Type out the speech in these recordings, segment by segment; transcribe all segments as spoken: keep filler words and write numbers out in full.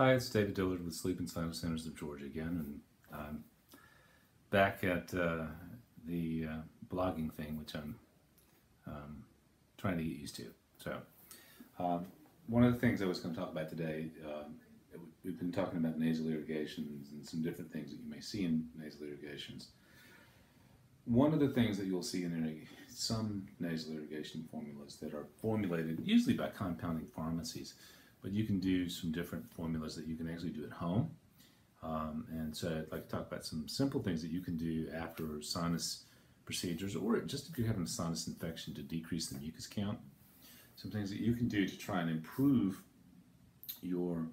Hi, it's David Dillard with Sleep and Sinus Centers of Georgia again, and I'm back at uh, the uh, blogging thing, which I'm um, trying to get used to. So, um, one of the things I was going to talk about today, um, it, we've been talking about nasal irrigations and some different things that you may see in nasal irrigations. One of the things that you'll see in some nasal irrigation formulas that are formulated usually by compounding pharmacies, but you can do some different formulas that you can actually do at home. Um, and so I'd like to talk about some simple things that you can do after sinus procedures, or just if you're having a sinus infection, to decrease the mucus count. Some things that you can do to try and improve your,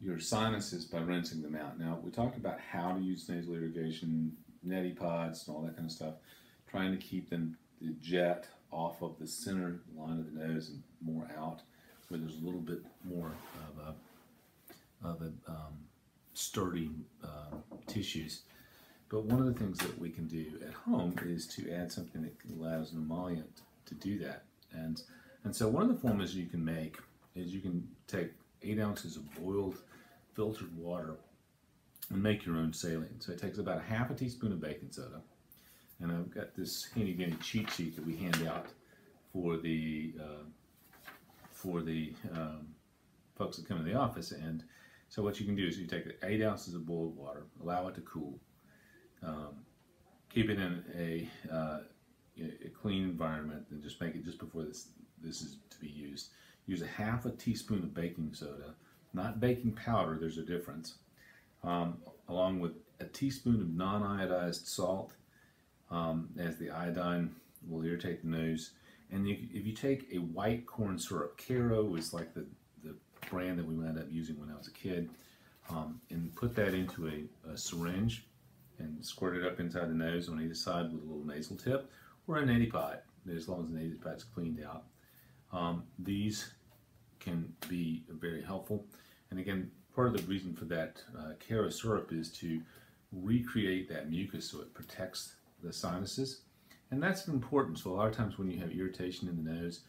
your sinuses by rinsing them out. Now, we talked about how to use nasal irrigation, Neti Pots and all that kind of stuff, trying to keep them, the jet off of the center line of the nose and more out, where there's a little bit more of a, of a um, sturdy uh, tissues. But one of the things that we can do at home is to add something that allows an emollient to do that. And, and so one of the formulas you can make is you can take eight ounces of boiled filtered water and make your own saline. So it takes about a half a teaspoon of baking soda. And I've got this handy-dandy cheat sheet that we hand out for the uh, for the um, folks that come to the office. And so what you can do is you take eight ounces of boiled water, allow it to cool, um, keep it in a, uh, a clean environment, and just make it just before this this is to be used. Use a half a teaspoon of baking soda, not baking powder. There's a difference. Um, along with a teaspoon of non-iodized salt, Um, as the iodine will irritate the nose. And you, if you take a white corn syrup, Karo is like the, the brand that we wound up using when I was a kid, um, and put that into a, a syringe and squirt it up inside the nose on either side with a little nasal tip, or a Neti Pot, as long as the Neti Pot's cleaned out. Um, these can be very helpful. And again, part of the reason for that uh, Karo syrup is to recreate that mucus so it protects the sinuses, and that's important. So a lot of times when you have irritation in the nose,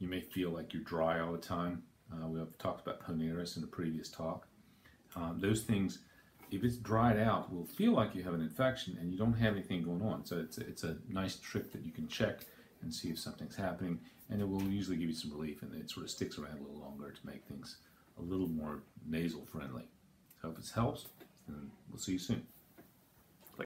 you may feel like you're dry all the time. Uh, we have talked about Poneris in a previous talk. Um, those things, if it's dried out, will feel like you have an infection and you don't have anything going on. So it's a, it's a nice trick that you can check and see if something's happening, and it will usually give you some relief, and it sort of sticks around a little longer to make things a little more nasal friendly. So if this helps, then we'll see you soon.